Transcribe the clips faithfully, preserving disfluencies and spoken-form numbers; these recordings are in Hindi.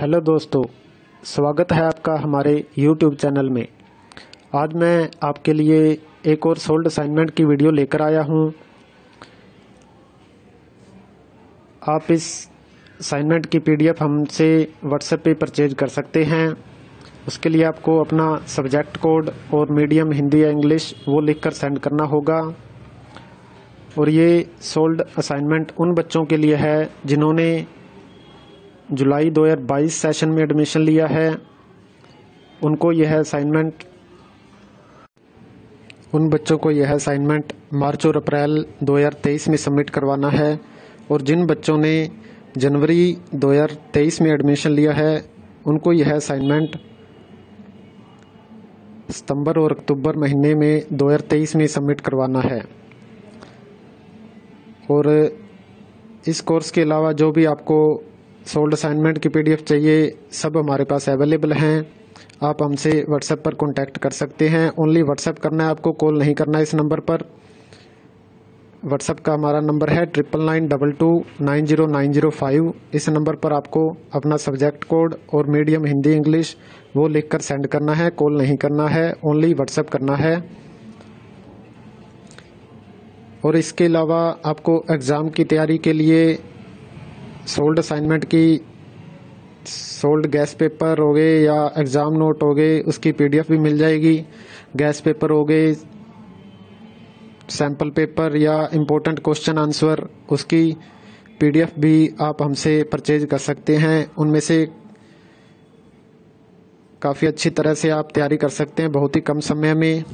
हेलो दोस्तों, स्वागत है आपका हमारे यूट्यूब चैनल में। आज मैं आपके लिए एक और सोल्ड असाइनमेंट की वीडियो लेकर आया हूं। आप इस असाइनमेंट की पीडीएफ हमसे व्हाट्सएप पे परचेज कर सकते हैं। उसके लिए आपको अपना सब्जेक्ट कोड और मीडियम हिंदी या इंग्लिश वो लिखकर सेंड करना होगा। और ये सोल्ड असाइनमेंट उन बच्चों के लिए है जिन्होंने जुलाई दो हज़ार बाईस सेशन में एडमिशन लिया है। उनको यह असाइनमेंट उन बच्चों को यह असाइनमेंट मार्च और अप्रैल दो हज़ार तेईस में सबमिट करवाना है। और जिन बच्चों ने जनवरी दो हज़ार तेईस में एडमिशन लिया है उनको यह असाइनमेंट सितंबर और अक्टूबर महीने में दो हज़ार तेईस में सबमिट करवाना है। और इस कोर्स के अलावा जो भी आपको सोल्ड असाइनमेंट की पीडीएफ चाहिए सब हमारे पास अवेलेबल हैं। आप हमसे व्हाट्सएप पर कांटेक्ट कर सकते हैं। ओनली व्हाट्सएप करना है, आपको कॉल नहीं करना है। इस नंबर पर व्हाट्सएप का हमारा नंबर है triple nine double two nine zero nine zero five. इस नंबर पर आपको अपना सब्जेक्ट कोड और मीडियम हिंदी इंग्लिश वो लिखकर सेंड करना है। कॉल नहीं करना है, ओनली व्हाट्सएप करना है। और इसके अलावा आपको एग्ज़ाम की तैयारी के लिए सोल्ड असाइनमेंट की सोल्ड गैस पेपर हो गए या एग्ज़ाम नोट हो गए उसकी पीडीएफ भी मिल जाएगी। गैस पेपर हो गए, सैम्पल पेपर या इम्पोर्टेंट क्वेश्चन आंसर उसकी पीडीएफ भी आप हमसे परचेज कर सकते हैं। उनमें से काफ़ी अच्छी तरह से आप तैयारी कर सकते हैं बहुत ही कम समय में।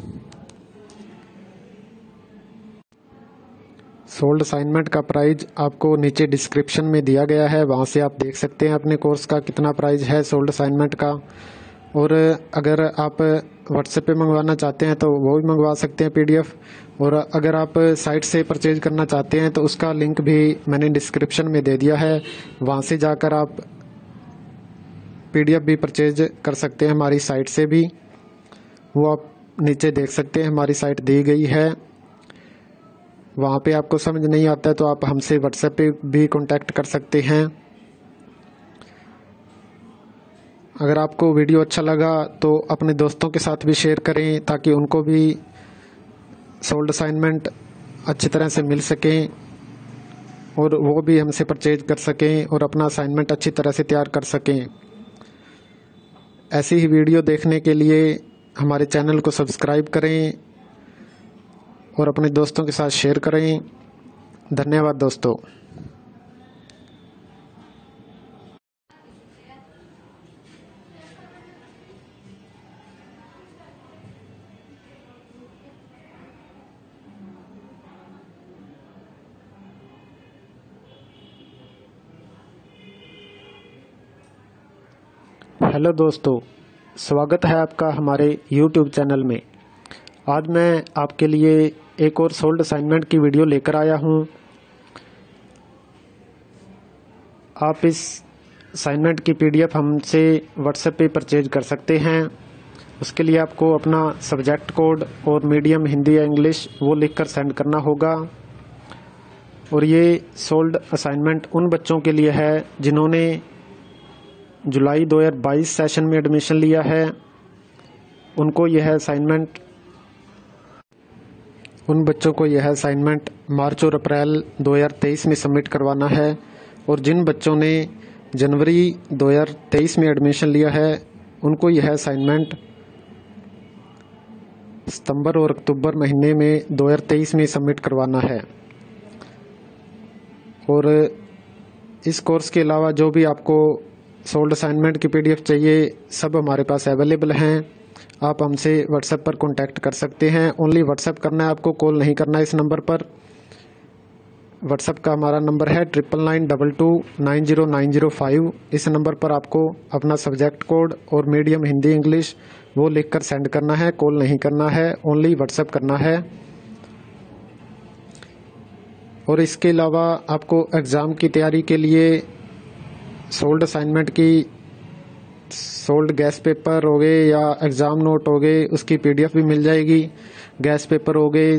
सोल्ड असाइनमेंट का प्राइज आपको नीचे डिस्क्रिप्शन में दिया गया है, वहाँ से आप देख सकते हैं अपने कोर्स का कितना प्राइज है सोल्ड असाइनमेंट का। और अगर आप व्हाट्सएप पे मंगवाना चाहते हैं तो वो भी मंगवा सकते हैं पीडीएफ। और अगर आप साइट से परचेज करना चाहते हैं तो उसका लिंक भी मैंने डिस्क्रिप्शन में दे दिया है, वहाँ से जाकर आप पीडीएफ भी परचेज कर सकते हैं हमारी साइट से भी। वो आप नीचे देख सकते हैं, हमारी साइट दी गई है। वहाँ पे आपको समझ नहीं आता है तो आप हमसे व्हाट्सएप पे भी कांटेक्ट कर सकते हैं। अगर आपको वीडियो अच्छा लगा तो अपने दोस्तों के साथ भी शेयर करें ताकि उनको भी सोल्ड असाइनमेंट अच्छी तरह से मिल सकें और वो भी हमसे परचेज कर सकें और अपना असाइनमेंट अच्छी तरह से तैयार कर सकें। ऐसी ही वीडियो देखने के लिए हमारे चैनल को सब्सक्राइब करें और अपने दोस्तों के साथ शेयर करें। धन्यवाद दोस्तों। हेलो दोस्तों, स्वागत है आपका हमारे यूट्यूब चैनल में। आज मैं आपके लिए एक और सोल्ड असाइनमेंट की वीडियो लेकर आया हूं। आप इस असाइनमेंट की पीडीएफ हमसे व्हाट्सएप पे परचेज कर सकते हैं। उसके लिए आपको अपना सब्जेक्ट कोड और मीडियम हिंदी या इंग्लिश वो लिखकर सेंड करना होगा। और ये सोल्ड असाइनमेंट उन बच्चों के लिए है जिन्होंने जुलाई दो हज़ार बाईस सेशन में एडमिशन लिया है। उनको यह असाइनमेंट उन बच्चों को यह असाइनमेंट मार्च और अप्रैल दो हज़ार तेईस में सबमिट करवाना है। और जिन बच्चों ने जनवरी दो हज़ार तेईस में एडमिशन लिया है उनको यह असाइनमेंट सितंबर और अक्टूबर महीने में दो हज़ार तेईस में सबमिट करवाना है। और इस कोर्स के अलावा जो भी आपको सोल्ड असाइनमेंट की पीडीएफ चाहिए सब हमारे पास अवेलेबल हैं। आप हमसे व्हाट्सएप पर कांटेक्ट कर सकते हैं। ओनली व्हाट्सएप करना है, आपको कॉल नहीं करना है। इस नंबर पर व्हाट्सएप का हमारा नंबर है triple nine double two nine zero nine zero five. इस नंबर पर आपको अपना सब्जेक्ट कोड और मीडियम हिंदी इंग्लिश वो लिखकर सेंड करना है। कॉल नहीं करना है, ओनली व्हाट्सएप करना है। और इसके अलावा आपको एग्ज़ाम की तैयारी के लिए सोल्ड असाइनमेंट की सोल्ड गैस पेपर हो गए या एग्ज़ाम नोट हो गए उसकी पीडीएफ भी मिल जाएगी। गैस पेपर हो गए,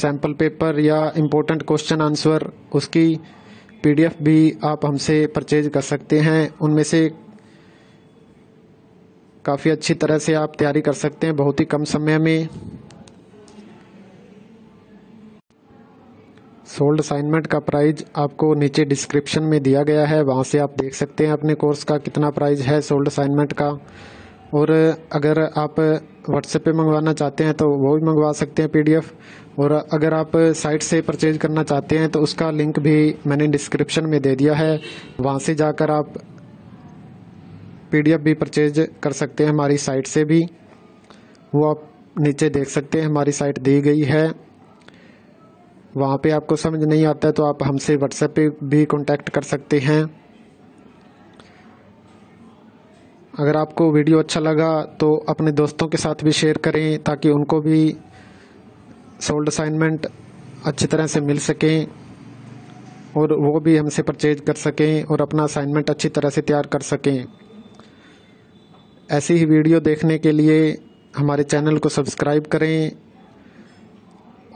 सैम्पल पेपर या इम्पोर्टेंट क्वेश्चन आंसर उसकी पीडीएफ भी आप हमसे परचेज कर सकते हैं। उनमें से काफ़ी अच्छी तरह से आप तैयारी कर सकते हैं बहुत ही कम समय में। सोल्ड असाइनमेंट का प्राइज आपको नीचे डिस्क्रिप्शन में दिया गया है, वहाँ से आप देख सकते हैं अपने कोर्स का कितना प्राइज है सोल्ड असाइनमेंट का। और अगर आप व्हाट्सएप पे मंगवाना चाहते हैं तो वो भी मंगवा सकते हैं पीडीएफ। और अगर आप साइट से परचेज करना चाहते हैं तो उसका लिंक भी मैंने डिस्क्रिप्शन में दे दिया है, वहाँ से जाकर आप पीडीएफ भी परचेज कर सकते हैं हमारी साइट से भी। वो आप नीचे देख सकते हैं हमारी साइट दी गई है, वहाँ पे आपको समझ नहीं आता है तो आप हमसे व्हाट्सएप पे भी कांटेक्ट कर सकते हैं। अगर आपको वीडियो अच्छा लगा तो अपने दोस्तों के साथ भी शेयर करें ताकि उनको भी सोल्ड असाइनमेंट अच्छी तरह से मिल सकें और वो भी हमसे परचेज कर सकें और अपना असाइनमेंट अच्छी तरह से तैयार कर सकें। ऐसी ही वीडियो देखने के लिए हमारे चैनल को सब्सक्राइब करें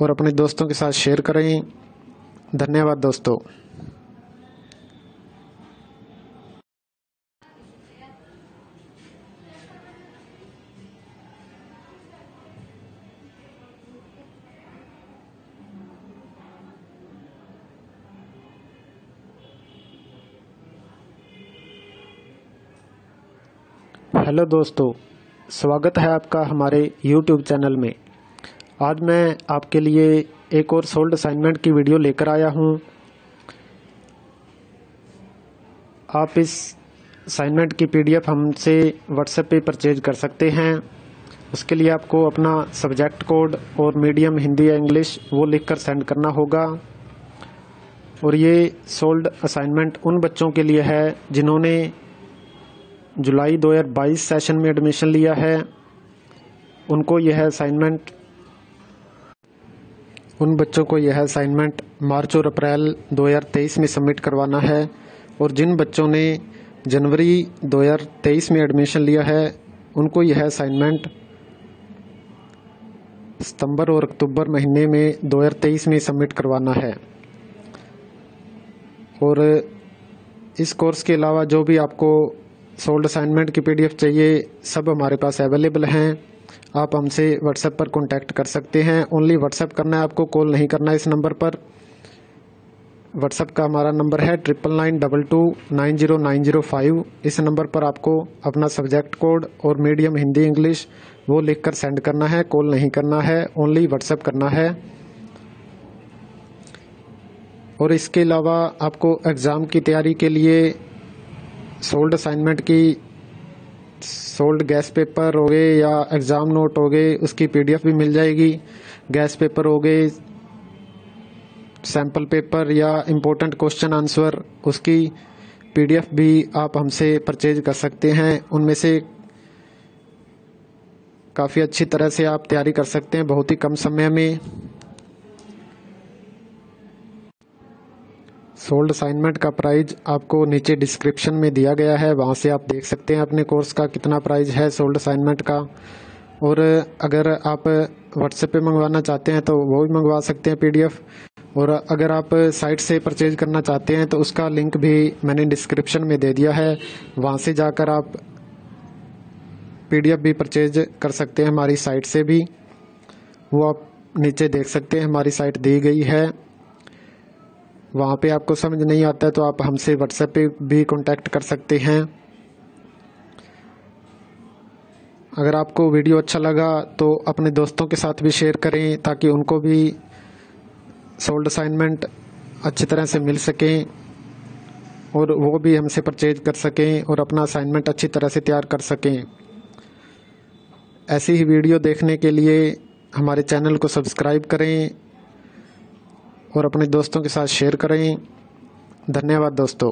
और अपने दोस्तों के साथ शेयर करें। धन्यवाद दोस्तों। हेलो दोस्तों, स्वागत है आपका हमारे यूट्यूब चैनल में। आज मैं आपके लिए एक और सोल्ड असाइनमेंट की वीडियो लेकर आया हूं। आप इस असाइनमेंट की पीडीएफ हमसे व्हाट्सएप पे परचेज कर सकते हैं। उसके लिए आपको अपना सब्जेक्ट कोड और मीडियम हिंदी या इंग्लिश वो लिखकर सेंड करना होगा। और ये सोल्ड असाइनमेंट उन बच्चों के लिए है जिन्होंने जुलाई दो हज़ार बाईस सेशन में एडमिशन लिया है। उनको यह असाइनमेंट उन बच्चों को यह असाइनमेंट मार्च और अप्रैल दो हज़ार तेईस में सबमिट करवाना है। और जिन बच्चों ने जनवरी दो हज़ार तेईस में एडमिशन लिया है उनको यह असाइनमेंट सितंबर और अक्टूबर महीने में दो हज़ार तेईस में सबमिट करवाना है। और इस कोर्स के अलावा जो भी आपको सोल्ड असाइनमेंट की पीडीएफ चाहिए सब हमारे पास अवेलेबल हैं। आप हमसे व्हाट्सएप पर कांटेक्ट कर सकते हैं। ओनली व्हाट्सएप करना है आपको, कॉल नहीं करना है। इस नंबर पर व्हाट्सएप का हमारा नंबर है triple nine double two nine zero nine zero five. इस नंबर पर आपको अपना सब्जेक्ट कोड और मीडियम हिंदी इंग्लिश वो लिखकर सेंड करना है, कॉल नहीं करना है, ओनली व्हाट्सएप करना है। और इसके अलावा आपको एग्ज़ाम की तैयारी के लिए सोल्ड असाइनमेंट की सोल्ड गैस पेपर हो गए या एग्ज़ाम नोट हो गए उसकी पीडीएफ भी मिल जाएगी। गैस पेपर हो गए, सैम्पल पेपर या इम्पोर्टेंट क्वेश्चन आंसर उसकी पीडीएफ भी आप हमसे परचेज कर सकते हैं। उनमें से काफ़ी अच्छी तरह से आप तैयारी कर सकते हैं बहुत ही कम समय में। सोल्ड असाइनमेंट का प्राइज आपको नीचे डिस्क्रिप्शन में दिया गया है, वहाँ से आप देख सकते हैं अपने कोर्स का कितना प्राइज है सोल्ड असाइनमेंट का। और अगर आप व्हाट्सएप पे मंगवाना चाहते हैं तो वो भी मंगवा सकते हैं पीडीएफ। और अगर आप साइट से परचेज करना चाहते हैं तो उसका लिंक भी मैंने डिस्क्रिप्शन में दे दिया है, वहाँ से जाकर आप पीडीएफ भी परचेज कर सकते हैं हमारी साइट से भी। वो आप नीचे देख सकते हैं हमारी साइट दी गई है, वहाँ पे आपको समझ नहीं आता है तो आप हमसे व्हाट्सएप पे भी कांटेक्ट कर सकते हैं। अगर आपको वीडियो अच्छा लगा तो अपने दोस्तों के साथ भी शेयर करें ताकि उनको भी सोल्ड असाइनमेंट अच्छी तरह से मिल सकें और वो भी हमसे परचेज कर सकें और अपना असाइनमेंट अच्छी तरह से तैयार कर सकें। ऐसी ही वीडियो देखने के लिए हमारे चैनल को सब्सक्राइब करें और अपने दोस्तों के साथ शेयर करें। धन्यवाद दोस्तों।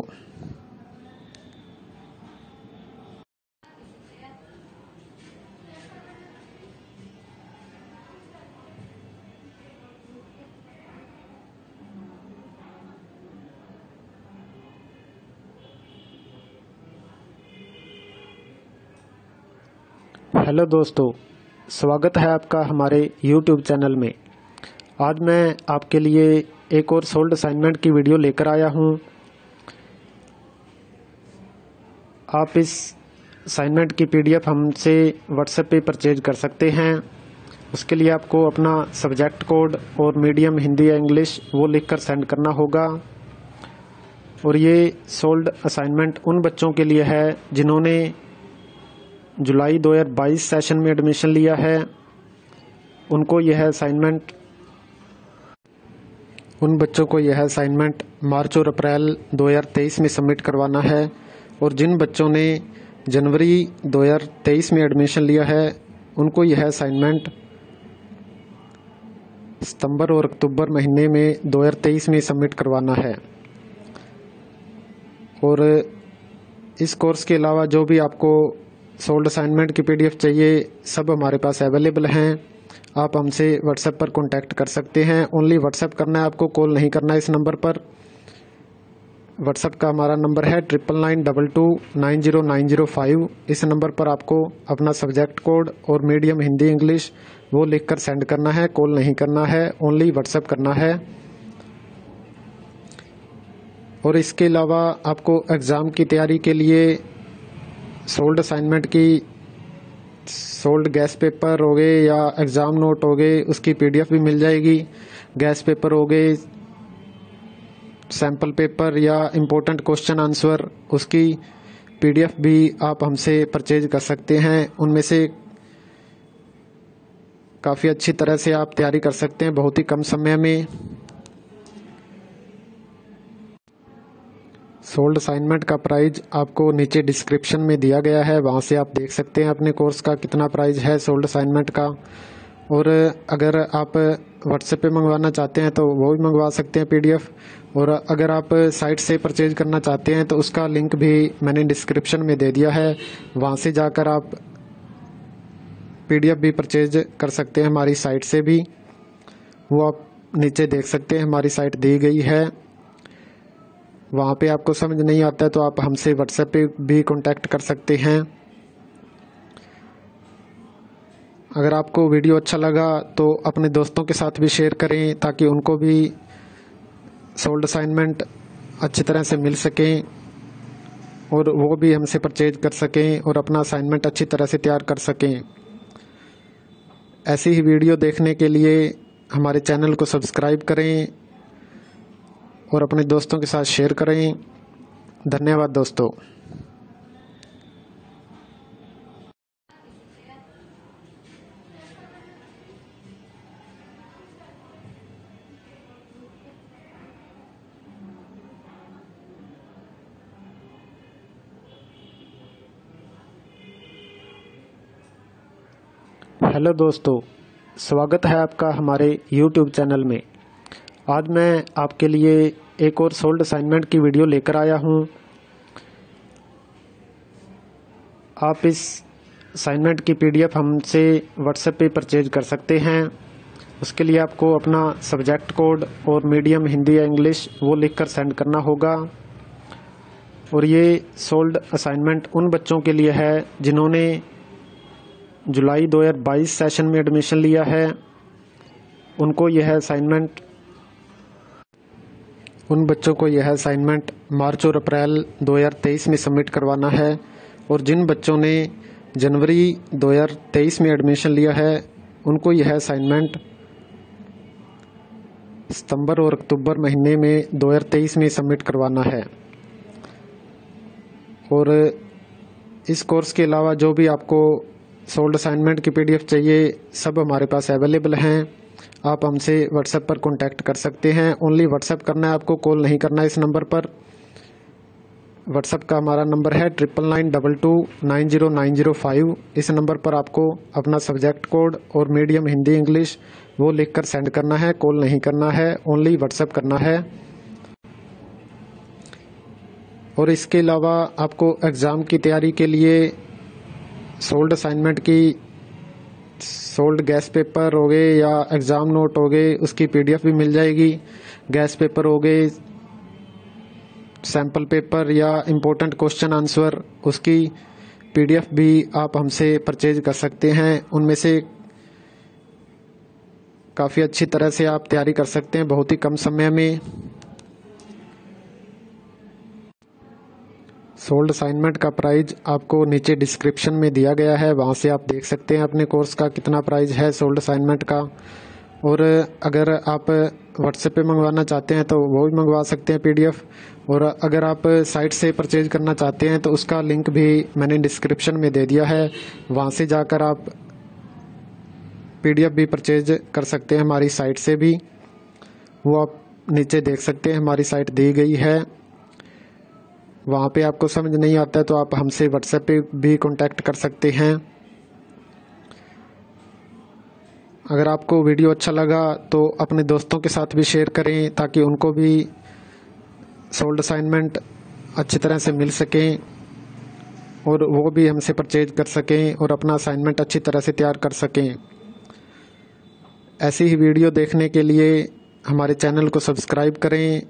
हेलो दोस्तों, स्वागत है आपका हमारे यूट्यूब चैनल में। आज मैं आपके लिए एक और सोल्ड असाइनमेंट की वीडियो लेकर आया हूं। आप इस असाइनमेंट की पीडीएफ हमसे व्हाट्सएप पे परचेज कर सकते हैं। उसके लिए आपको अपना सब्जेक्ट कोड और मीडियम हिंदी या इंग्लिश वो लिखकर सेंड करना होगा। और ये सोल्ड असाइनमेंट उन बच्चों के लिए है जिन्होंने जुलाई दो हज़ार बाईस सेशन में एडमिशन लिया है। उनको यह असाइनमेंट उन बच्चों को यह असाइनमेंट मार्च और अप्रैल दो हज़ार तेईस में सबमिट करवाना है। और जिन बच्चों ने जनवरी दो हज़ार तेईस में एडमिशन लिया है उनको यह असाइनमेंट सितंबर और अक्टूबर महीने में दो हज़ार तेईस में सबमिट करवाना है। और इस कोर्स के अलावा जो भी आपको सोल्ड असाइनमेंट की पीडीएफ चाहिए सब हमारे पास अवेलेबल हैं। आप हमसे व्हाट्सएप पर कांटेक्ट कर सकते हैं। ओनली व्हाट्सएप करना है, आपको कॉल नहीं करना है। इस नंबर पर व्हाट्सएप का हमारा नंबर है triple nine double two nine zero nine zero five. इस नंबर पर आपको अपना सब्जेक्ट कोड और मीडियम हिंदी इंग्लिश वो लिखकर सेंड करना है। कॉल नहीं करना है, ओनली व्हाट्सएप करना है। और इसके अलावा आपको एग्ज़ाम की तैयारी के लिए सोल्ड असाइनमेंट की सोल्ड गैस पेपर हो गए या एग्ज़ाम नोट हो गए उसकी पीडीएफ भी मिल जाएगी। गैस पेपर हो गए, सैम्पल पेपर या इम्पोर्टेंट क्वेश्चन आंसर उसकी पीडीएफ भी आप हमसे परचेज कर सकते हैं। उनमें से काफ़ी अच्छी तरह से आप तैयारी कर सकते हैं बहुत ही कम समय में। सोल्ड असाइनमेंट का प्राइज आपको नीचे डिस्क्रिप्शन में दिया गया है, वहाँ से आप देख सकते हैं अपने कोर्स का कितना प्राइज है सोल्ड असाइनमेंट का। और अगर आप व्हाट्सएप पे मंगवाना चाहते हैं तो वो भी मंगवा सकते हैं पीडीएफ। और अगर आप साइट से परचेज करना चाहते हैं तो उसका लिंक भी मैंने डिस्क्रिप्शन में दे दिया है, वहाँ से जाकर आप पीडीएफ भी परचेज कर सकते हैं हमारी साइट से भी। वो आप नीचे देख सकते हैं हमारी साइट दी गई है। वहाँ पे आपको समझ नहीं आता है तो आप हमसे व्हाट्सएप पे भी कांटेक्ट कर सकते हैं। अगर आपको वीडियो अच्छा लगा तो अपने दोस्तों के साथ भी शेयर करें ताकि उनको भी सोल्ड असाइनमेंट अच्छी तरह से मिल सकें और वो भी हमसे परचेज कर सकें और अपना असाइनमेंट अच्छी तरह से तैयार कर सकें। ऐसी ही वीडियो देखने के लिए हमारे चैनल को सब्सक्राइब करें और अपने दोस्तों के साथ शेयर करें। धन्यवाद दोस्तों। हेलो दोस्तों, स्वागत है आपका हमारे यूट्यूब चैनल में। आज मैं आपके लिए एक और सोल्ड असाइनमेंट की वीडियो लेकर आया हूं। आप इस असाइनमेंट की पीडीएफ हमसे व्हाट्सएप पे परचेज कर सकते हैं। उसके लिए आपको अपना सब्जेक्ट कोड और मीडियम हिंदी या इंग्लिश वो लिखकर सेंड करना होगा। और ये सोल्ड असाइनमेंट उन बच्चों के लिए है जिन्होंने जुलाई दो हज़ार बाईस सेशन में एडमिशन लिया है। उनको यह असाइनमेंट उन बच्चों को यह असाइनमेंट मार्च और अप्रैल दो हज़ार तेईस में सबमिट करवाना है। और जिन बच्चों ने जनवरी दो हज़ार तेईस में एडमिशन लिया है उनको यह असाइनमेंट सितंबर और अक्टूबर महीने में दो हज़ार तेईस में सबमिट करवाना है। और इस कोर्स के अलावा जो भी आपको सोल्ड असाइनमेंट की पीडीएफ चाहिए सब हमारे पास अवेलेबल हैं। आप हमसे व्हाट्सएप पर कांटेक्ट कर सकते हैं। ओनली व्हाट्सएप करना है, आपको कॉल नहीं करना है। इस नंबर पर व्हाट्सएप का हमारा नंबर है triple nine double two nine zero nine zero five. इस नंबर पर आपको अपना सब्जेक्ट कोड और मीडियम हिंदी इंग्लिश वो लिखकर सेंड करना है। कॉल नहीं करना है, ओनली व्हाट्सएप करना है। और इसके अलावा आपको एग्ज़ाम की तैयारी के लिए सोल्ड असाइनमेंट की सोल्ड गैस पेपर हो गए या एग्ज़ाम नोट हो गए उसकी पीडीएफ भी मिल जाएगी। गैस पेपर हो गए, सैम्पल पेपर या इम्पोर्टेंट क्वेश्चन आंसर उसकी पीडीएफ भी आप हमसे परचेज कर सकते हैं। उनमें से काफ़ी अच्छी तरह से आप तैयारी कर सकते हैं बहुत ही कम समय में। सोल्ड असाइनमेंट का प्राइस आपको नीचे डिस्क्रिप्शन में दिया गया है, वहाँ से आप देख सकते हैं अपने कोर्स का कितना प्राइस है सोल्ड असाइनमेंट का। और अगर आप व्हाट्सएप पे मंगवाना चाहते हैं तो वो भी मंगवा सकते हैं पीडीएफ, और अगर आप साइट से परचेज करना चाहते हैं तो उसका लिंक भी मैंने डिस्क्रिप्शन में दे दिया है, वहाँ से जाकर आप पीडीएफ भी परचेज कर सकते हैं हमारी साइट से भी, वो आप नीचे देख सकते हैं हमारी साइट दी गई है। वहाँ पे आपको समझ नहीं आता है तो आप हमसे व्हाट्सएप पे भी कांटेक्ट कर सकते हैं। अगर आपको वीडियो अच्छा लगा तो अपने दोस्तों के साथ भी शेयर करें ताकि उनको भी सोल्ड असाइनमेंट अच्छी तरह से मिल सकें और वो भी हमसे परचेज कर सकें और अपना असाइनमेंट अच्छी तरह से तैयार कर सकें। ऐसी ही वीडियो देखने के लिए हमारे चैनल को सब्सक्राइब करें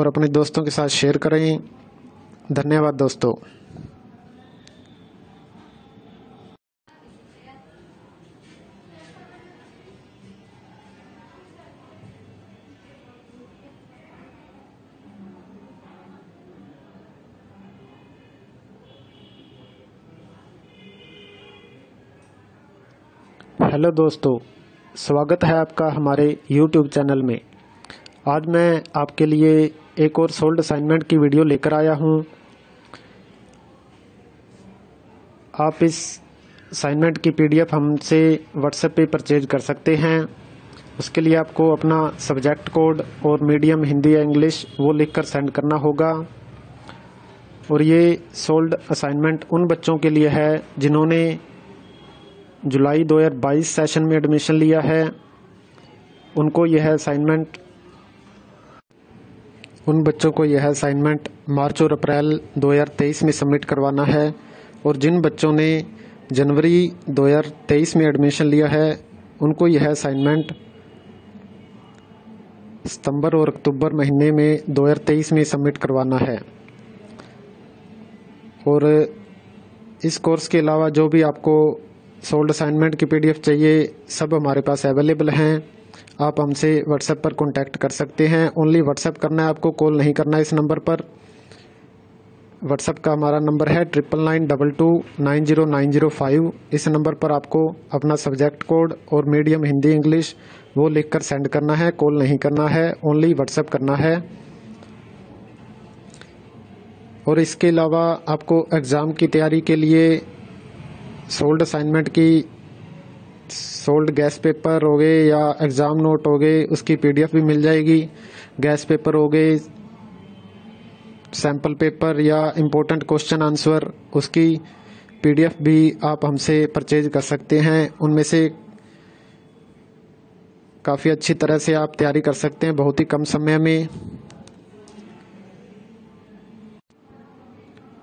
और अपने दोस्तों के साथ शेयर करें। धन्यवाद दोस्तों। हेलो दोस्तों, स्वागत है आपका हमारे YouTube चैनल में। आज मैं आपके लिए एक और सोल्ड असाइनमेंट की वीडियो लेकर आया हूं। आप इस असाइनमेंट की पीडीएफ हमसे व्हाट्सएप पे परचेज कर सकते हैं। उसके लिए आपको अपना सब्जेक्ट कोड और मीडियम हिंदी या इंग्लिश वो लिखकर सेंड करना होगा। और ये सोल्ड असाइनमेंट उन बच्चों के लिए है जिन्होंने जुलाई दो हज़ार बाईस सेशन में एडमिशन लिया है, उनको यह असाइनमेंट उन बच्चों को यह असाइनमेंट मार्च और अप्रैल दो हज़ार तेईस में सबमिट करवाना है। और जिन बच्चों ने जनवरी दो हज़ार तेईस में एडमिशन लिया है उनको यह असाइनमेंट सितंबर और अक्टूबर महीने में दो हज़ार तेईस में सबमिट करवाना है। और इस कोर्स के अलावा जो भी आपको सोल्ड असाइनमेंट की पीडीएफ चाहिए सब हमारे पास अवेलेबल हैं। आप हमसे व्हाट्सएप पर कांटेक्ट कर सकते हैं, ओनली व्हाट्सएप करना है आपको, कॉल नहीं करना है। इस नंबर पर व्हाट्सएप का हमारा नंबर है triple nine double two nine zero nine zero five. इस नंबर पर आपको अपना सब्जेक्ट कोड और मीडियम हिंदी इंग्लिश वो लिखकर सेंड करना है, कॉल नहीं करना है, ओनली व्हाट्सएप करना है। और इसके अलावा आपको एग्ज़ाम की तैयारी के लिए सोल्ड असाइनमेंट की सोल्ड गैस पेपर हो गए या एग्ज़ाम नोट हो गए उसकी पीडीएफ भी मिल जाएगी। गैस पेपर हो गए, सैम्पल पेपर या इम्पोर्टेंट क्वेश्चन आंसर उसकी पीडीएफ भी आप हमसे परचेज कर सकते हैं। उनमें से काफ़ी अच्छी तरह से आप तैयारी कर सकते हैं बहुत ही कम समय में।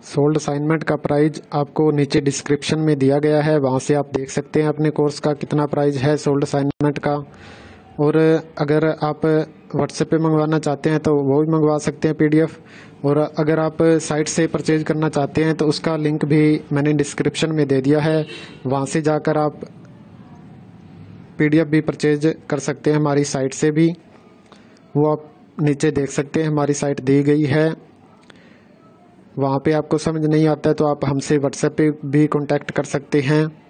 सोल्ड असाइनमेंट का प्राइस आपको नीचे डिस्क्रिप्शन में दिया गया है, वहाँ से आप देख सकते हैं अपने कोर्स का कितना प्राइस है सोल्ड असाइनमेंट का। और अगर आप व्हाट्सएप पे मंगवाना चाहते हैं तो वो भी मंगवा सकते हैं पीडीएफ, और अगर आप साइट से परचेज करना चाहते हैं तो उसका लिंक भी मैंने डिस्क्रिप्शन में दे दिया है, वहाँ से जाकर आप पीडीएफ भी परचेज कर सकते हैं हमारी साइट से भी, वो आप नीचे देख सकते हैं हमारी साइट दी गई है। वहाँ पे आपको समझ नहीं आता है तो आप हमसे व्हाट्सएप पे भी कांटेक्ट कर सकते हैं।